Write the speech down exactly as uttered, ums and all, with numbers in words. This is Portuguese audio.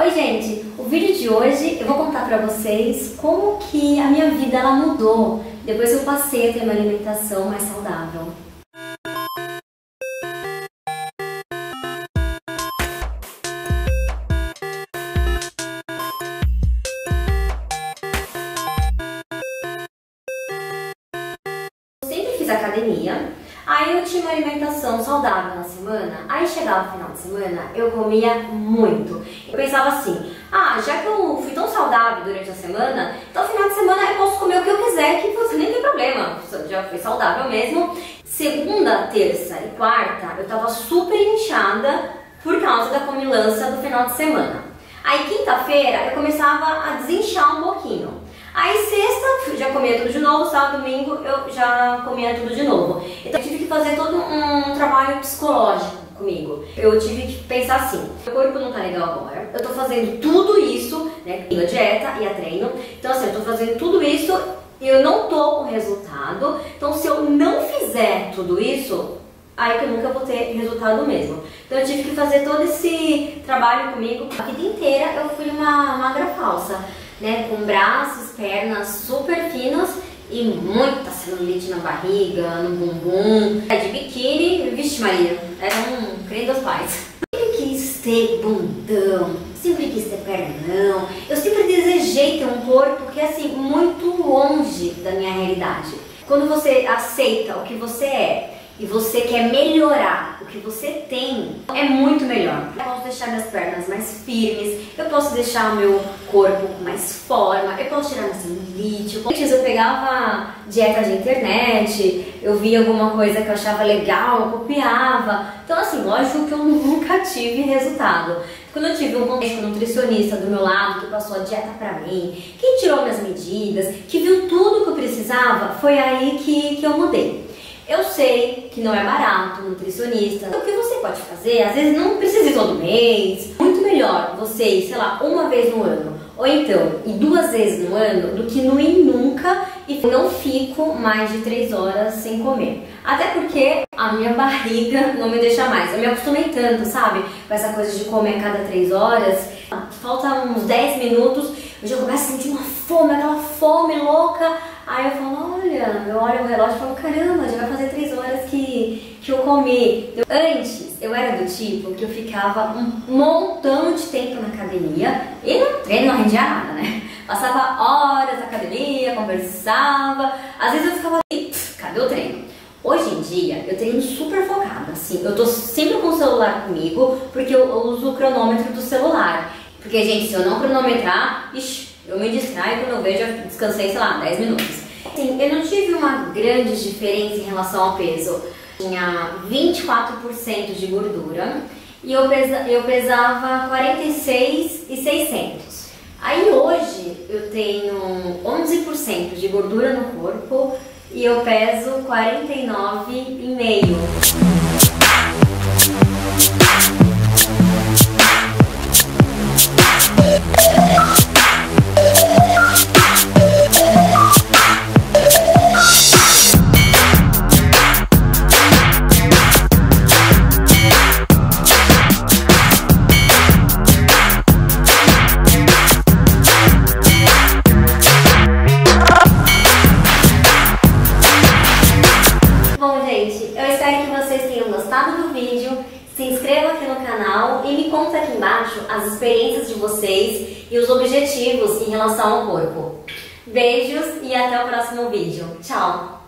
Oi gente, o vídeo de hoje eu vou contar pra vocês como que a minha vida ela mudou depois eu passei a ter uma alimentação mais saudável. Eu sempre fiz academia, aí eu tinha uma alimentação saudável na semana, aí chegava o final de semana, eu comia muito. Eu pensava assim, ah, já que eu fui tão saudável durante a semana, então no final de semana eu posso comer o que eu quiser, que você nem tem problema, já fui saudável mesmo. Segunda, terça e quarta eu tava super inchada por causa da comilança do final de semana. Aí quinta-feira eu começava a desinchar um pouquinho. Aí sexta já comia tudo de novo, sábado, domingo eu já comia tudo de novo. Então eu tive que fazer todo um trabalho psicológico comigo. Eu tive que pensar assim, meu corpo não tá legal agora, eu tô fazendo tudo isso, né, a dieta e a treino, então assim, eu tô fazendo tudo isso e eu não tô com resultado, então se eu não fizer tudo isso, aí que eu nunca vou ter resultado mesmo. Então eu tive que fazer todo esse trabalho comigo. A vida inteira eu fui uma magra falsa, né, com braços, pernas super finas e muita celulite na barriga, no bumbum. De biquíni, vixe Maria, era um creme dos pais. Sempre quis ter bundão, sempre quis ter pernão. Eu sempre desejei ter um corpo que é assim, muito longe da minha realidade. Quando você aceita o que você é e você quer melhorar o que você tem, é muito melhor. Eu posso deixar minhas pernas mais firmes, eu posso deixar o meu corpo com mais forma, eu posso tirar mais celulite. Antes eu pegava dieta de internet, eu via alguma coisa que eu achava legal, eu copiava. Então assim, lógico que eu nunca tive resultado. Quando eu tive um médico nutricionista do meu lado, que passou a dieta pra mim, que tirou minhas medidas, que viu tudo que eu precisava, foi aí que, que eu mudei. Eu sei que não é barato, nutricionista. O que você pode fazer, às vezes não precisa ir todo mês. Muito melhor você ir, sei lá, uma vez no ano, ou então ir duas vezes no ano, do que não ir nunca e não fico mais de três horas sem comer. Até porque a minha barriga não me deixa mais. Eu me acostumei tanto, sabe? Com essa coisa de comer a cada três horas. Falta uns dez minutos, eu já começo a sentir uma fome, aquela fome louca. Aí eu falo, olha, eu olho o relógio e falo, caramba, já vai fazer três horas que, que eu comi. Eu, antes, eu era do tipo que eu ficava um montão de tempo na academia e no treino não rendia nada, né? Passava horas na academia, conversava, às vezes eu ficava assim, cadê o treino? Hoje em dia, eu treino super focada, assim, eu tô sempre com o celular comigo, porque eu, eu uso o cronômetro do celular. Porque, gente, se eu não cronometrar, ixi, eu me distraio quando eu vejo, eu descansei, sei lá, dez minutos. Assim, eu não tive uma grande diferença em relação ao peso. Tinha vinte e quatro por cento de gordura e eu, pesa, eu pesava quarenta e seis mil e seiscentos. Aí hoje eu tenho onze por cento de gordura no corpo e eu peso quarenta e nove vírgula cinco. Se inscreva aqui no canal e me conta aqui embaixo as experiências de vocês e os objetivos em relação ao corpo. Beijos e até o próximo vídeo. Tchau!